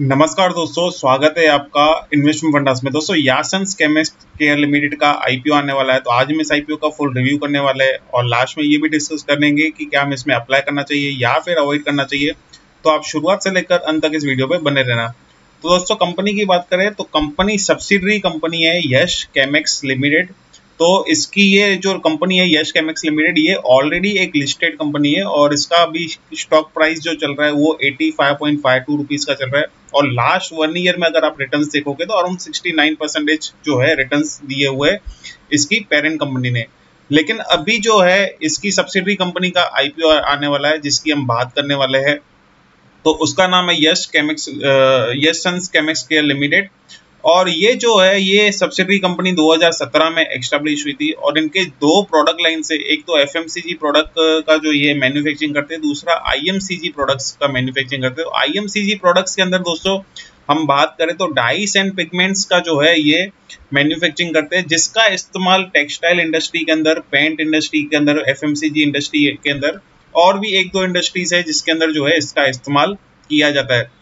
नमस्कार दोस्तों, स्वागत है आपका इन्वेस्टमेंट फंडास में। दोस्तों, यासन्स केमेक्स केयर लिमिटेड का आईपीओ आने वाला है, तो आज हम इस आईपीओ का फुल रिव्यू करने वाले हैं और लास्ट में ये भी डिस्कस करेंगे कि क्या हमें इसमें अप्लाई करना चाहिए या फिर अवॉइड करना चाहिए। तो आप शुरुआत से लेकर अंत तक इस वीडियो पे बने रहना। तो दोस्तों, कंपनी की बात करें तो कंपनी सब्सिडरी कंपनी है यश केमेक्स लिमिटेड। तो इसकी ये जो कंपनी है यश केमेक्स लिमिटेड, ये ऑलरेडी एक लिस्टेड कंपनी है और इसका अभी स्टॉक प्राइस जो चल रहा है वो 85.52 रुपीज़ का चल रहा है और लास्ट वन ईयर में अगर आप रिटर्न्स देखोगे तो अराउंड 69% जो है रिटर्न्स दिए हुए इसकी पेरेंट कंपनी ने। लेकिन अभी जो है इसकी सब्सिडरी कंपनी का आईपीओ आने वाला है जिसकी हम बात करने वाले हैं, तो उसका नाम है यशसन्स केमेक्स केयर लिमिटेड। और ये जो है ये सब्सिडरी कंपनी 2017 में एस्टेब्लिश हुई थी और इनके दो प्रोडक्ट लाइन से, एक तो एफएमसीजी प्रोडक्ट का जो ये मैन्युफैक्चरिंग करते हैं, दूसरा आईएमसीजी प्रोडक्ट्स का मैन्युफैक्चरिंग करते हैं। तो आईएमसीजी प्रोडक्ट्स के अंदर दोस्तों हम बात करें तो डाइस एंड पिगमेंट्स का जो है ये मैन्युफैक्चरिंग करते हैं, जिसका इस्तेमाल टेक्सटाइल इंडस्ट्री के अंदर, पेंट इंडस्ट्री के अंदर, एफएमसीजी इंडस्ट्री के अंदर और भी एक दो इंडस्ट्रीज है जिसके अंदर जो है इसका इस्तेमाल किया जाता है।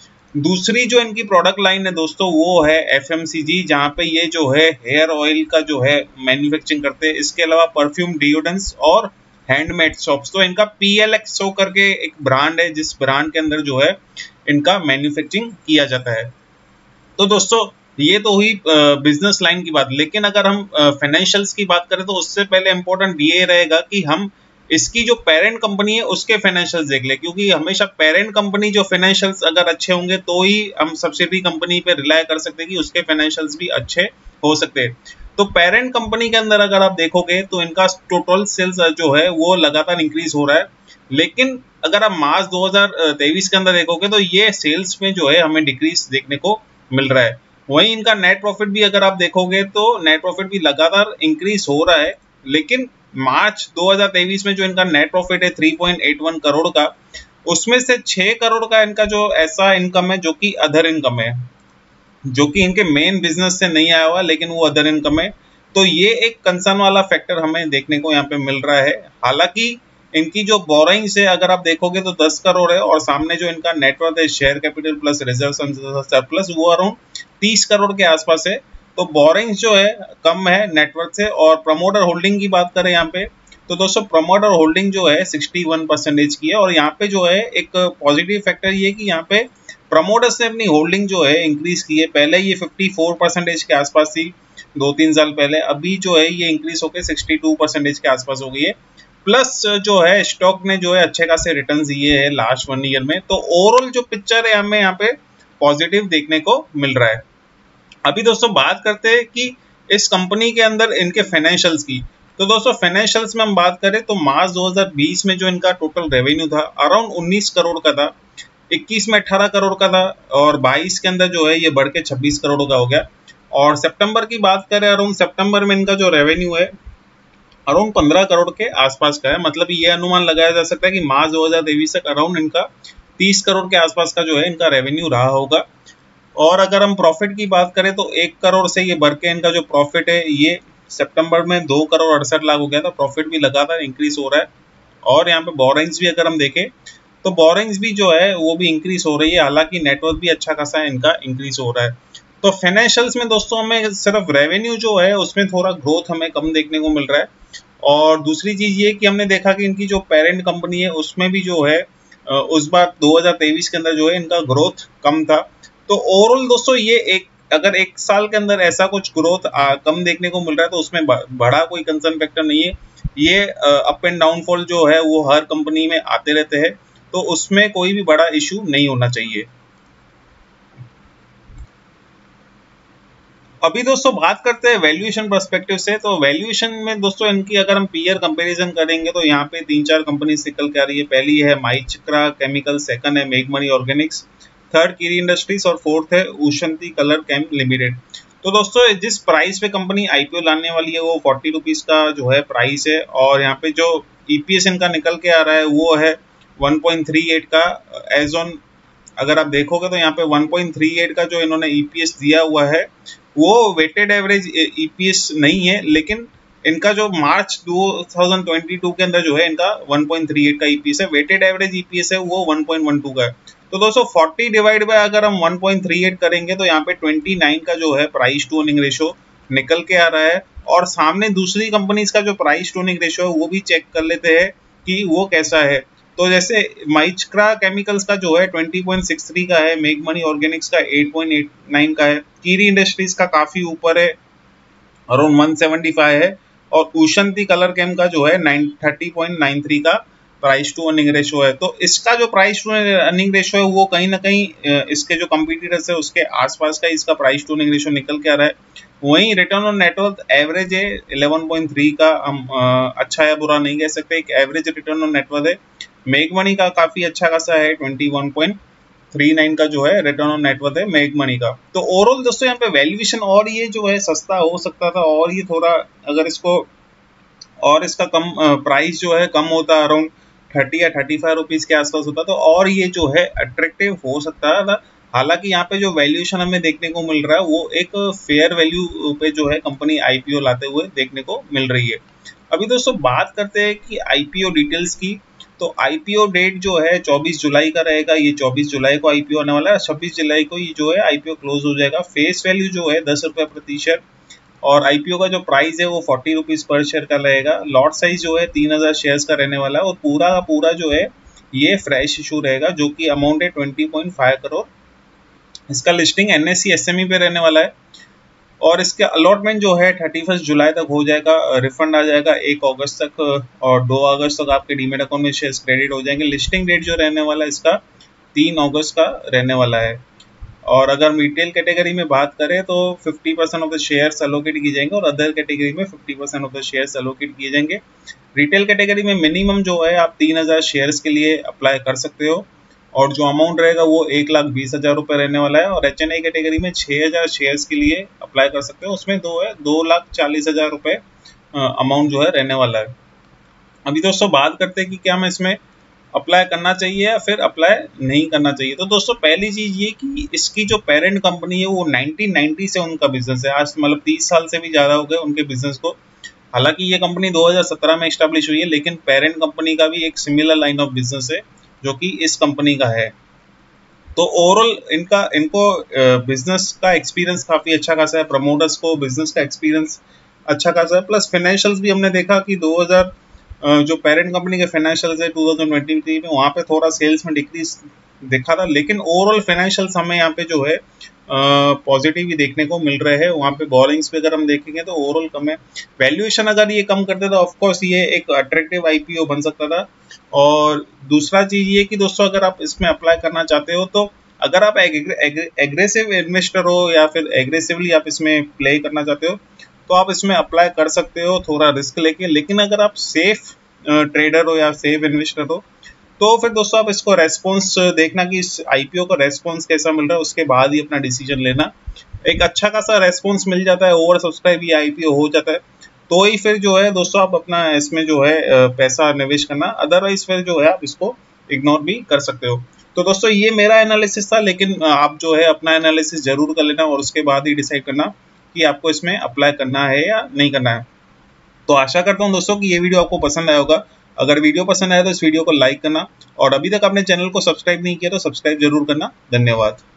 दूसरी जो इनकी प्रोडक्ट लाइन है दोस्तों वो है एफएमसीजी, जहाँ पे ये जो है हेयर ऑयल का जो है मैन्युफैक्चरिंग करते हैं। इसके अलावा परफ्यूम, डियोडेंट्स और हैंडमेड सोप्स। तो इनका PLXO करके एक ब्रांड है जिस ब्रांड के अंदर जो है इनका मैन्युफैक्चरिंग किया जाता है। तो दोस्तों ये तो हुई बिजनेस लाइन की बात, लेकिन अगर हम फाइनेंशियल्स की बात करें तो उससे पहले इम्पोर्टेंट ये रहेगा कि हम इसकी जो पेरेंट कंपनी है उसके फाइनेंशियल्स देख ले, क्योंकि हमेशा पेरेंट कंपनी जो फाइनेंशियल्स अगर अच्छे होंगे तो ही हम सब्सिडरी कंपनी पे रिलाय कर सकते हैं कि उसके फाइनेंशियल्स भी अच्छे हो सकते हैं। तो पेरेंट कंपनी के अंदर अगर आप देखोगे तो इनका टोटल सेल्स जो है वो लगातार इंक्रीज हो रहा है, लेकिन अगर आप मार्च 2023 के अंदर देखोगे तो ये सेल्स में जो है हमें डिक्रीज देखने को मिल रहा है। वहीं इनका नेट प्रॉफिट भी अगर आप देखोगे तो नेट प्रॉफिट भी लगातार इंक्रीज हो रहा है, लेकिन मार्च 2023 में जो इनका नेट प्रॉफिट है 3.81 करोड़ का, उसमें से 6 करोड़ का इनका जो ऐसा इनकम है जो कि अदर इनकम है, जो कि इनके मेन बिजनेस से नहीं आया हुआ लेकिन वो अदर इनकम है। तो ये एक कंसर्न वाला फैक्टर हमें देखने को यहाँ पे मिल रहा है। हालांकि इनकी जो बोरिंग से अगर आप देखोगे तो 10 करोड़ है और सामने जो इनका नेटवर्थ है share capital plus reserve surplus वो अराउंड 30 करोड़ के आसपास है। तो बोरिंग्स जो है कम है नेटवर्क से। और प्रमोटर होल्डिंग की बात करें यहाँ पे तो दोस्तों प्रमोटर होल्डिंग जो है 61% की है और यहाँ पे जो है एक पॉजिटिव फैक्टर ये कि यहाँ पे प्रमोटर्स ने अपनी होल्डिंग जो है इंक्रीज की है। पहले ये 54% के आसपास थी 2-3 साल पहले, अभी जो है ये इंक्रीज होकर 62% के आसपास हो गई है। प्लस जो है स्टॉक ने जो है अच्छे खासे रिटर्न दिए है लास्ट वन ईयर में। तो ओवरऑल जो पिक्चर है हमें यहाँ पे पॉजिटिव देखने को मिल रहा है। अभी दोस्तों बात करते हैं कि इस कंपनी के अंदर इनके फाइनेंशियल्स की। तो दोस्तों फाइनेंशियल्स में हम बात करें तो मार्च 2020 में जो इनका टोटल रेवेन्यू था अराउंड 19 करोड़ का था, 21 में 18 करोड़ का था और 22 के अंदर जो है ये बढ़ के 26 करोड़ का हो गया। और सितंबर की बात करें अराउंड सितंबर में इनका जो रेवेन्यू है अराउंड 15 करोड़ के आसपास का है। मतलब ये अनुमान लगाया जा सकता है कि मार्च 2023 तक अराउंड इनका 30 करोड़ के आसपास का जो है इनका रेवेन्यू रहा होगा। और अगर हम प्रॉफिट की बात करें तो 1 करोड़ से ये बढ़ के इनका जो प्रॉफिट है ये सितंबर में 2 करोड़ 68 लाख हो गया था। प्रॉफिट भी लगातार इंक्रीज हो रहा है और यहाँ पे बोरिंग्स भी अगर हम देखें तो बोरिंग्स भी जो है वो भी इंक्रीज हो रही है, हालांकि नेटवर्क भी अच्छा खासा है इनका इंक्रीज हो रहा है। तो फाइनेंशियल्स में दोस्तों हमें सिर्फ रेवेन्यू जो है उसमें थोड़ा ग्रोथ हमें कम देखने को मिल रहा है। और दूसरी चीज़ ये कि हमने देखा कि इनकी जो पेरेंट कंपनी है उसमें भी जो है उस बार 2023 के अंदर जो है इनका ग्रोथ कम था। तो ओवरऑल दोस्तों ये अगर एक साल के अंदर ऐसा कुछ ग्रोथ कम देखने को मिल रहा है तो उसमें बड़ा कोई कंसर्न फैक्टर नहीं है। ये अप एंड डाउनफॉल जो है वो हर कंपनी में आते रहते हैं, तो उसमें कोई भी बड़ा इशू नहीं होना चाहिए। अभी दोस्तों बात करते हैं वैल्यूएशन पर्सपेक्टिव से। तो वैल्यूएशन में दोस्तों इनकी अगर हम पीयर कंपैरिजन करेंगे तो यहाँ पे 3-4 कंपनी निकल के आ रही है। पहली है माइचक्रा केमिकल, सेकंड है मेघमनी ऑर्गेनिक्स, थर्ड कीरी इंडस्ट्रीज और फोर्थ है उशंती कलर कैंप लिमिटेड। तो दोस्तों जिस प्राइस पे कंपनी आईपीओ लाने वाली है वो 40 रुपीज़ का जो है प्राइस है और यहाँ पे जो EPS इनका निकल के आ रहा है वो है 1.38 का। एज ऑन अगर आप देखोगे तो यहाँ पे 1.38 का जो इन्होंने EPS दिया हुआ है वो वेटेड एवरेज EPS नहीं है, लेकिन इनका जो मार्च 2022 के अंदर जो है इनका 1.38 का EPS है, वेटेड एवरेज EPS है वो 1.12 का है। तो दोस्तों 40 डिवाइड बाय अगर हम 1.38 करेंगे तो यहाँ पे 29 का जो है प्राइस टू अर्निंग रेशियो निकल के आ रहा है। और सामने दूसरी कंपनीज का जो प्राइस टू अर्निंग रेशियो है वो भी चेक कर लेते हैं कि वो कैसा है। तो जैसे माइचक्रा केमिकल्स का जो है 20.63 का है, मेघमनी ऑर्गेनिक्स का 8.89 का है, कीरी इंडस्ट्रीज का काफ़ी ऊपर है, अराउंड 175 है, और उशंती कलर कैम्प का जो है 30.93 का प्राइस टू अर्निंग रेशो है। तो इसका जो प्राइस टू अर्निंग रेशो है वो कहीं ना कहीं इसके जो कम्पिटिटर्स है उसके आसपास का इसका प्राइस टू अर्निंग रेशो निकल के आ रहा है। वहीं रिटर्न ऑन नेटवर्थ एवरेज है 11.3 का, हम अच्छा या बुरा नहीं कह सकते, एक एवरेज रिटर्न ऑन नेटवर्थ है। मेघमनी का काफ़ी अच्छा खासा है, 21.39 का जो है रिटर्न ऑन नेटवर्थ है मेघमनी का। तो ओवरऑल दोस्तों यहाँ पे वैल्यूएशन और ये जो है सस्ता हो सकता था, और ये थोड़ा अगर इसको और इसका कम प्राइस जो है कम होता, अराउंड 30 या 35 रुपीज़ के आसपास होता तो और ये जो है अट्रैक्टिव हो सकता था। हालांकि यहाँ पे जो वैल्यूएशन हमें देखने को मिल रहा है वो एक फेयर वैल्यू पे जो है कंपनी आईपीओ लाते हुए देखने को मिल रही है। अभी दोस्तों बात करते हैं कि आईपीओ डिटेल्स की। तो आईपीओ डेट जो है 24 जुलाई का रहेगा, ये 24 जुलाई को आईपीओ आने वाला है, 26 जुलाई को ये जो है आईपीओ क्लोज हो जाएगा। फेस वैल्यू जो है 10 रुपये प्रति शेयर और आईपीओ का जो प्राइस है वो 40 रुपीज़ पर शेयर का रहेगा। लॉट साइज जो है 3000 शेयर्स का रहने वाला है और पूरा का पूरा जो है ये फ्रेश इशू रहेगा, जो कि अमाउंट है 20.5 करोड़। इसका लिस्टिंग NSE SME पे रहने वाला है और इसके अलॉटमेंट जो है 31 जुलाई तक हो जाएगा, रिफंड आ जाएगा 1 अगस्त तक, और 2 अगस्त तक आपके डीमेट अकाउंट में शेयर्स क्रेडिट हो जाएंगे। लिस्टिंग डेट जो रहने वाला है इसका 3 अगस्त का रहने वाला है। और अगर रिटेल कैटेगरी में बात करें तो 50% ऑफ द शेयर्स एलोकेट किए जाएंगे और अदर कैटेगरी में 50% ऑफ द शेयर्स एलोकेट किए जाएंगे। रिटेल कैटेगरी में मिनिमम जो है आप 3000 शेयर्स के लिए अप्लाई कर सकते हो और जो अमाउंट रहेगा वो 1,20,000 रुपये रहने वाला है। और HNI कैटेगरी में 6000 शेयर्स के लिए अप्लाई कर सकते हो, उसमें 2,40,000 रुपये अमाउंट जो है रहने वाला है। अभी दोस्तों बात करते हैं कि क्या हमें इसमें अप्लाई करना चाहिए या फिर अप्लाई नहीं करना चाहिए। तो दोस्तों पहली चीज़ ये कि इसकी जो पेरेंट कंपनी है वो 1990 से उनका बिजनेस है, आज मतलब 30 साल से भी ज़्यादा हो गए उनके बिजनेस को। हालाँकि ये कंपनी 2017 में इस्टेब्लिश हुई है, लेकिन पेरेंट कंपनी का भी एक सिमिलर लाइन ऑफ बिजनेस है जो कि इस कंपनी का है। तो ओवरऑल इनको बिजनेस का एक्सपीरियंस काफ़ी अच्छा खासा है, प्रमोटर्स को बिजनेस का एक्सपीरियंस अच्छा खासा है। प्लस फाइनेंशियल्स भी हमने देखा कि 2000 जो पेरेंट कंपनी के फाइनेंशियल्स है 2023 में, वहाँ पे थोड़ा सेल्स में डिक्रीज देखा था, लेकिन ओवरऑल फाइनेंशियल्स हमें यहाँ पे जो है पॉजिटिव ही देखने को मिल रहे हैं। वहाँ पे बोरिंग्स पे अगर हम देखेंगे तो ओवरऑल कम है। वैल्यूएशन अगर ये कम करते तो ऑफकोर्स ये एक अट्रैक्टिव आईपीओ बन सकता था। और दूसरा चीज़ ये कि दोस्तों अगर आप इसमें अप्लाई करना चाहते हो तो अगर आप एग्रेसिव इन्वेस्टर हो या फिर एग्रेसिवली आप इसमें प्ले करना चाहते हो तो आप इसमें अप्लाई कर सकते हो थोड़ा रिस्क लेके। लेकिन अगर आप सेफ ट्रेडर हो या सेफ इन्वेस्टर हो तो फिर दोस्तों आप इसको रेस्पॉन्स देखना कि इस आईपीओ का रेस्पॉन्स कैसा मिल रहा है, उसके बाद ही अपना डिसीजन लेना। एक अच्छा खासा रेस्पॉन्स मिल जाता है, ओवर सब्सक्राइब ये आईपीओ हो जाता है तो ही फिर जो है दोस्तों आप अपना इसमें जो है पैसा निवेश करना, अदरवाइज फिर जो है आप इसको इग्नोर भी कर सकते हो। तो दोस्तों ये मेरा एनालिसिस था, लेकिन आप जो है अपना एनालिसिस जरूर कर लेना और उसके बाद ही डिसाइड करना कि आपको इसमें अप्लाई करना है या नहीं करना है। तो आशा करता हूँ दोस्तों कि ये वीडियो आपको पसंद आया होगा। अगर वीडियो पसंद आया तो इस वीडियो को लाइक करना और अभी तक आपने चैनल को सब्सक्राइब नहीं किया तो सब्सक्राइब जरूर करना। धन्यवाद।